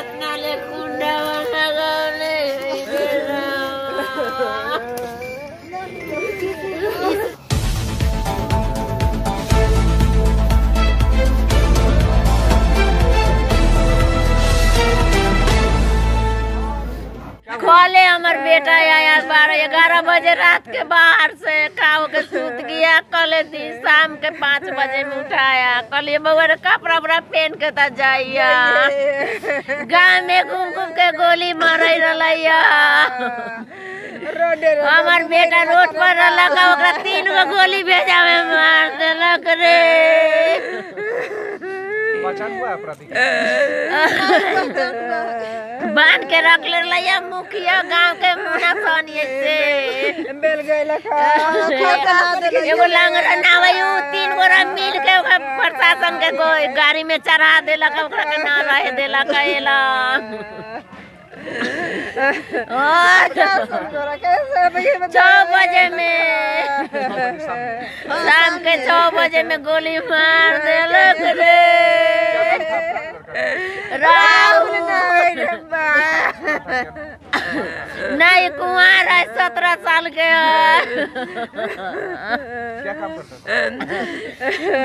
खोले हमार बेटा आया 12-11 बजे रात के बाहर से काव के सूत गया। कल दिन शाम के 5 बजे में उठाया। कल ये बउर कपड़ा वपड़ा पहन के त जाइया, गाँव में घूम घूम के गोली मार रहा। हमार बेटा रोड पर रहा, 3 गो गोली भेजा में मार दिलक रे। बांध के रख लिया मुखिया गांव के मुना सोनिया से। एगो लंगड़ा नावयू 3 गोरा मिल के प्रशासन के गाड़ी में चढ़ा दिलक, ओकरा के ना रहे दिलक। शाम के 6 बजे में गोली मार दिलक रे। नहीं कुमार है, 17 साल के है।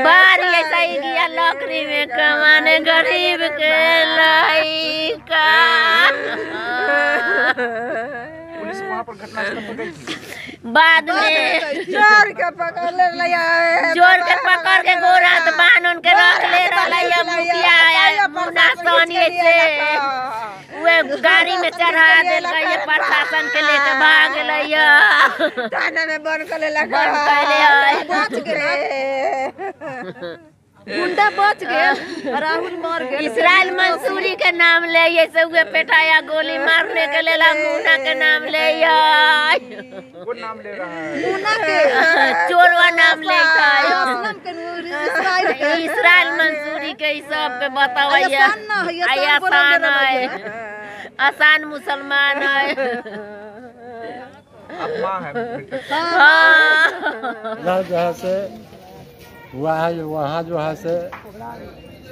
बाहर ऐसा ही गया नौकरी में कमाने, गरीब के लड़का। पुलिस वहाँ पर घटनास्थल बाद में जोर के पकड़ के गोरा हाथ बांध उनके रख ले रहा। गाड़ी में चढ़ा दिल गए, प्रशासन के लेके भाग गया। थाना में बंद कर लेला, बच गए। गुंडा बच गए, राहुल मर गए। इसराइल मंसूरी के नाम ले ये पेटाया गोली मारने के लेला, मुना के नाम ले चोरवा नाम ले इसराइल मंसूरी के। सब पे बतावैया आसान है, आसान मुसलमान है। वहाँ जो है से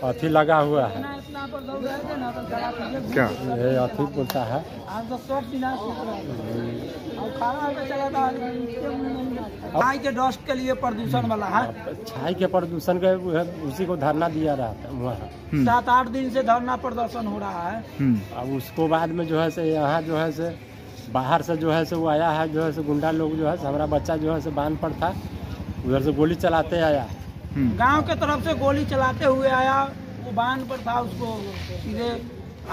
अथी लगा हुआ है, क्या ये अथी बोलता है, छाई के डस्ट के लिए प्रदूषण वाला है। छाई के प्रदूषण के उसी को धरना दिया रहा था वहाँ। 7-8 दिन से धरना प्रदर्शन हो रहा है। अब उसको बाद में जो है से यहाँ जो है से बाहर से जो है से वो आया है, जो है से गुंडा लोग जो है से हमारा बच्चा जो है से बांध पर था, उधर से गोली चलाते आया। गांव के तरफ से गोली चलाते हुए आया, वो बांध पर था, उसको सीधे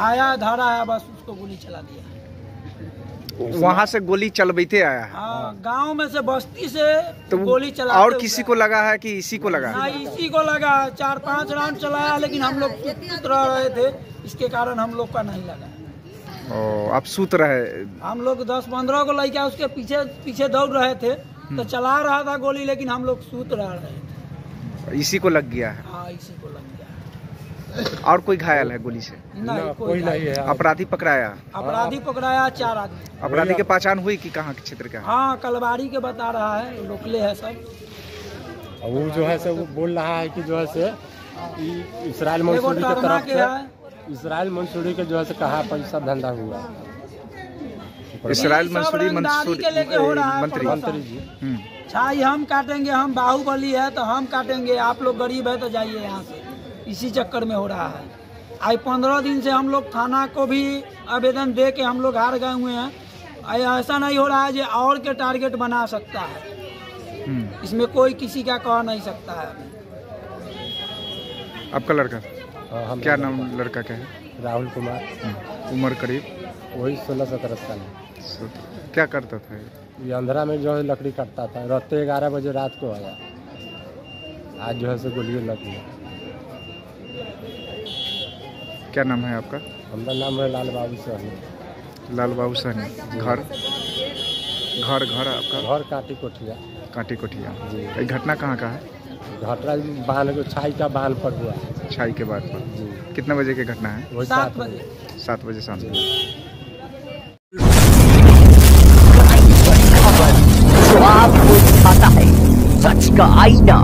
आया धारा है, बस उसको गोली चला दिया। वहाँ से गोली चलबैते आया है। हाँ, गाँव में से बस्ती से तो गोली चला। और किसी को लगा है कि इसी को लगा? ना, इसी को लगा। 4-5 राउंड चलाया, लेकिन हम लोग सूत रहे थे, इसके कारण हम लोग का नहीं लगा। आप सूत रहे? हम लोग 10-15 गो लड़का उसके पीछे पीछे दौड़ रहे थे, तो चला रहा था गोली, लेकिन हम लोग सूत रहे थे। इसी को लग गया है। हाँ, इसी को लग गया है। और कोई घायल है गोली से? नहीं, कोई नहीं है। अपराधी पकड़ाया 4 आदमी। अपराधी के पहचान हुई कि कहाँ के क्षेत्र का? हाँ, कलवारी के बता रहा है, लोकले है सब। वो जो है से वो बोल रहा है कि जो है से इसराइल मंसूरी के तरफ से, इसराइल मंसूरी के जो है से कहा पैसा धंधा हुआ। इसराइल मंसूरी मंत्री जी, छाई हम काटेंगे, हम बाहुबली है तो हम काटेंगे, आप लोग गरीब है तो जाइए यहाँ से। इसी चक्कर में हो रहा है। आज 15 दिन से हम लोग थाना को भी आवेदन दे के हम लोग हार गए हुए हैं। ऐसा नहीं हो रहा है जो और के टारगेट बना सकता है, इसमें कोई किसी का कह नहीं सकता है। आपका लड़का क्या नाम लड़का क्या है? राहुल कुमार। उम्र करीब? वही 16-17 साल है। क्या करता था ये? अंधेरा में जो है लकड़ी काटता था। रात 11 बजे रात को आया, आज जो है सो गोली लग गई। क्या नाम है आपका? हमारा नाम है लाल बाबू सहनी। लाल बाबू सहनी। घर आपका? घर काटी कोठिया जी। ये घटना कहाँ का है? घटना बांध को छाई का बांध पर हुआ। छाई के बांध पर जी। कितने बजे की घटना है? वही 7 बजे शाम को। जो आपको दिखाता है सच का आईना।